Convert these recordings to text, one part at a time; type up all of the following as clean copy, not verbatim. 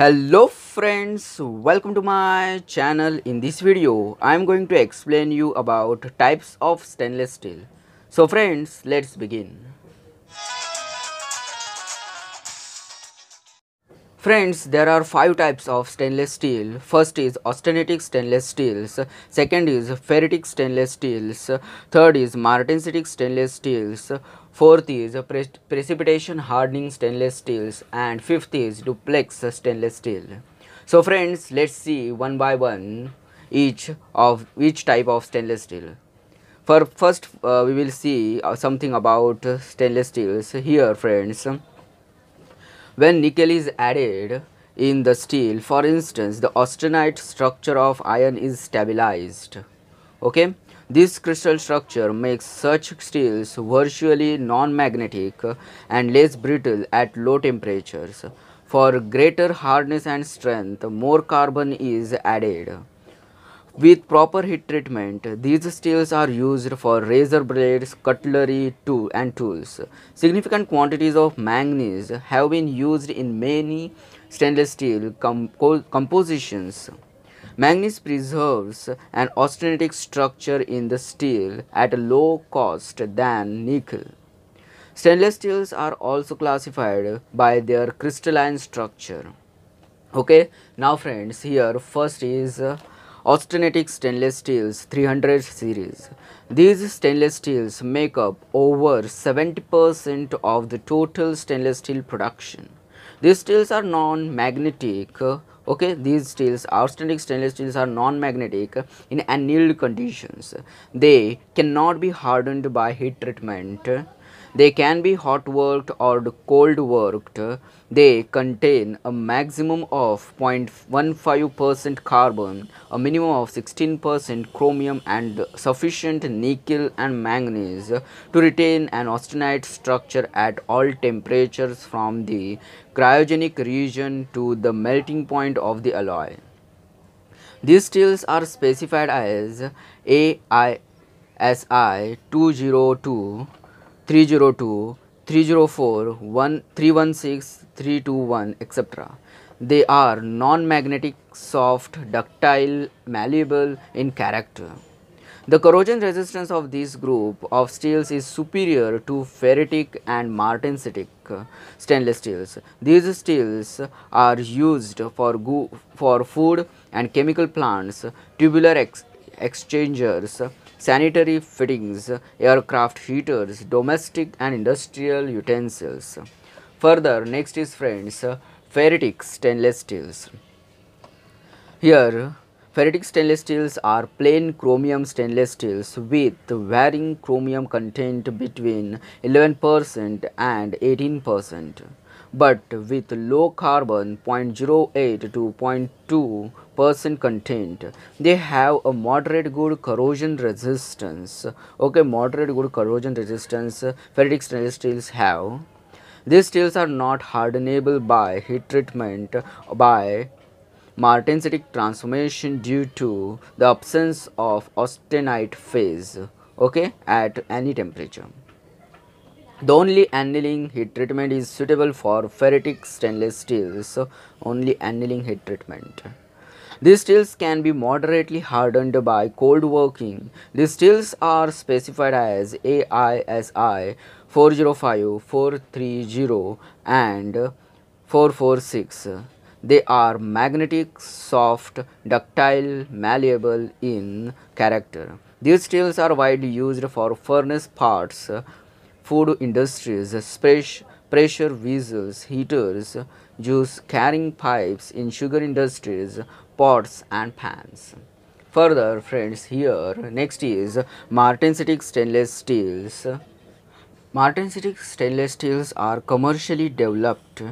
Hello friends, welcome to my channel. In this video I am going to explain you about types of stainless steel. So friends, let's begin. Friends, there are 5 types of stainless steel. First is austenitic stainless steels, second is ferritic stainless steels, third is martensitic stainless steels, fourth is precipitation hardening stainless steels, and fifth is duplex stainless steel. So friends, let's see one by one each type of stainless steel. For first we will see something about stainless steels. Here friends, when nickel is added in the steel, for instance, the austenite structure of iron is stabilized. Okay, this crystal structure makes such steels virtually non-magnetic and less brittle at low temperatures. For greater hardness and strength, more carbon is added. With proper heat treatment, these steels are used for razor blades, cutlery, and tools. Significant quantities of manganese have been used in many stainless steel compositions. Manganese preserves an austenitic structure in the steel at a low cost than nickel. Stainless steels are also classified by their crystalline structure. Okay, now friends, here first is austenitic stainless steels 300 series. These stainless steels make up over 70% of the total stainless steel production. These steels are non-magnetic. Okay, these steels, austenitic stainless steels, are non-magnetic in annealed conditions. They cannot be hardened by heat treatment. They can be hot worked or cold worked. They contain a maximum of 0.15% carbon, a minimum of 16% chromium, and sufficient nickel and manganese to retain an austenite structure at all temperatures from the cryogenic region to the melting point of the alloy. These steels are specified as AISI 202, 302, 304, 316, 321, etc. They are non-magnetic, soft, ductile, malleable in character. The corrosion resistance of this group of steels is superior to ferritic and martensitic stainless steels. These steels are used for food and chemical plants, tubular exchangers, sanitary fittings, aircraft heaters, domestic and industrial utensils. Further, next is friends, ferritic stainless steels. Here, ferritic stainless steels are plain chromium stainless steels with varying chromium content between 11% and 18%, but with low carbon, 0.08 to 0.2% content. They have a moderate good corrosion resistance. Okay, moderate good corrosion resistance ferritic stainless steels have. These steels are not hardenable by heat treatment, by martensitic transformation due to the absence of austenite phase, okay, at any temperature. The only annealing heat treatment is suitable for ferritic stainless steels. So only annealing heat treatment. These steels can be moderately hardened by cold working. These steels are specified as AISI 405, 430, and 446. They are magnetic, soft, ductile, malleable in character. These steels are widely used for furnace parts, food industries, pressure vessels, heaters, juice carrying pipes, in sugar industries, pots and pans. Further friends, here next is martensitic stainless steels. Martensitic stainless steels are commercially developed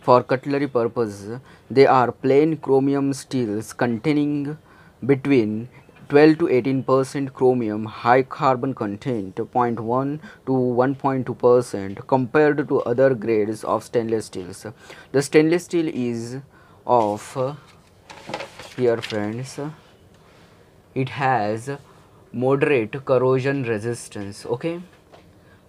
for cutlery purposes. They are plain chromium steels containing between 12 to 18% chromium, high carbon content, 0.1 to 1.2% compared to other grades of stainless steels. The stainless steel is of, here friends, it has moderate corrosion resistance. Okay,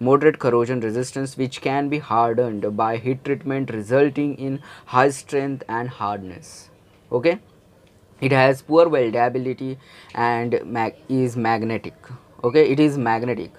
moderate corrosion resistance, which can be hardened by heat treatment, resulting in high strength and hardness. Okay, it has poor weldability and is magnetic. Okay, it is magnetic.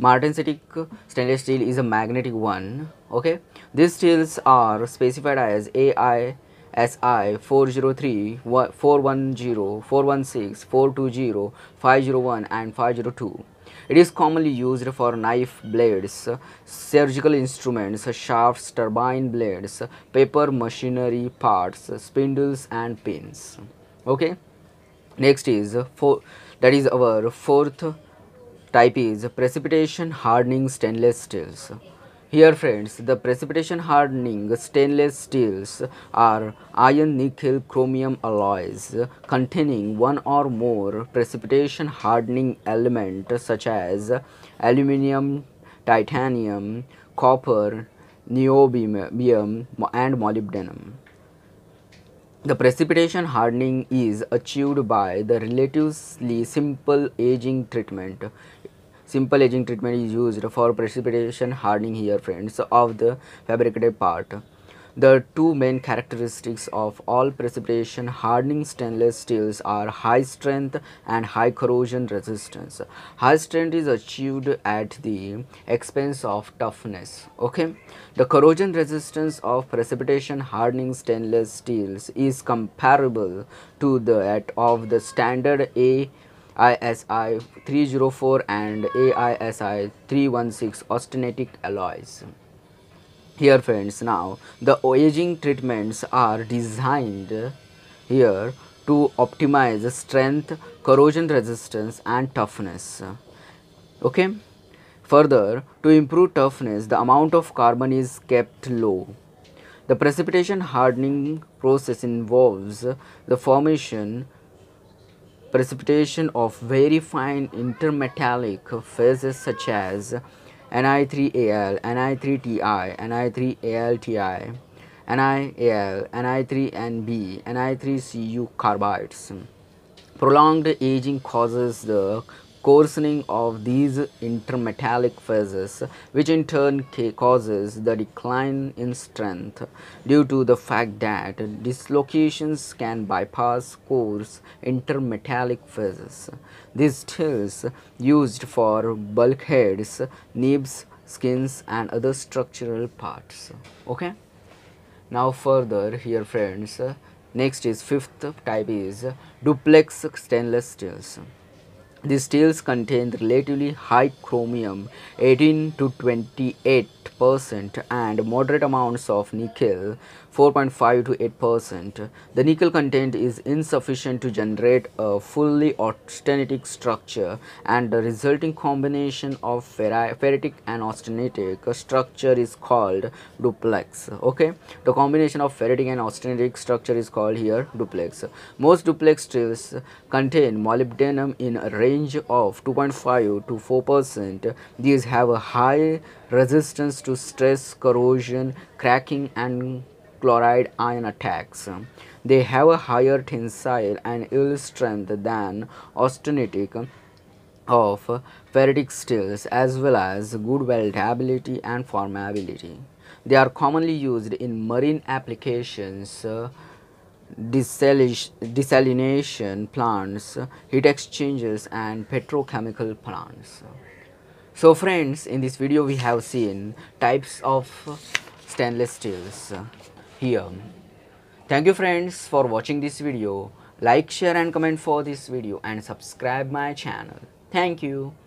Martensitic stainless steel is a magnetic one. Okay, these steels are specified as AISI 403, 410, 416, 420, 501 and 502. It is commonly used for knife blades, surgical instruments, shafts, turbine blades, paper machinery parts, spindles and pins. Okay, next is our fourth type is precipitation hardening stainless steels. Here friends, the precipitation hardening stainless steels are iron, nickel, chromium alloys containing one or more precipitation hardening elements such as aluminum, titanium, copper, niobium and molybdenum. The precipitation hardening is achieved by the relatively simple aging treatment. Simple aging treatment is used for precipitation hardening here friends of the fabricated part. The two main characteristics of all precipitation hardening stainless steels are high strength and high corrosion resistance. High strength is achieved at the expense of toughness. Okay, the corrosion resistance of precipitation hardening stainless steels is comparable to that of the standard AISI 304 and AISI 316 austenitic alloys. Here friends, now the aging treatments are designed here to optimize strength, corrosion resistance and toughness. Okay, further, to improve toughness, the amount of carbon is kept low. The precipitation hardening process involves the precipitation of very fine intermetallic phases such as Ni3Al, Ni3Ti, Ni3AlTi, NiAl, Ni3Nb, Ni3Cu carbides. Prolonged aging causes the coarsening of these intermetallic phases, which in turn causes the decline in strength due to the fact that dislocations can bypass coarse intermetallic phases. These steels used for bulkheads, nibs, skins and other structural parts. Okay, now further here friends, next is fifth type is duplex stainless steels. These steels contain relatively high chromium, 18 to 28%, and moderate amounts of nickel, 4.5 to 8%. The nickel content is insufficient to generate a fully austenitic structure, and the resulting combination of ferritic and austenitic structure is called duplex. Okay, the combination of ferritic and austenitic structure is called here duplex. Most duplex steels contain molybdenum in a range of 2.5 to 4%. These have a high resistance to stress, corrosion, cracking and chloride ion attacks. They have a higher tensile and yield strength than austenitic of ferritic steels, as well as good weldability and formability. They are commonly used in marine applications, desalination plants, heat exchangers and petrochemical plants. So friends, in this video we have seen types of stainless steels here. Thank you friends for watching this video. Like, share and comment for this video and subscribe my channel. Thank you.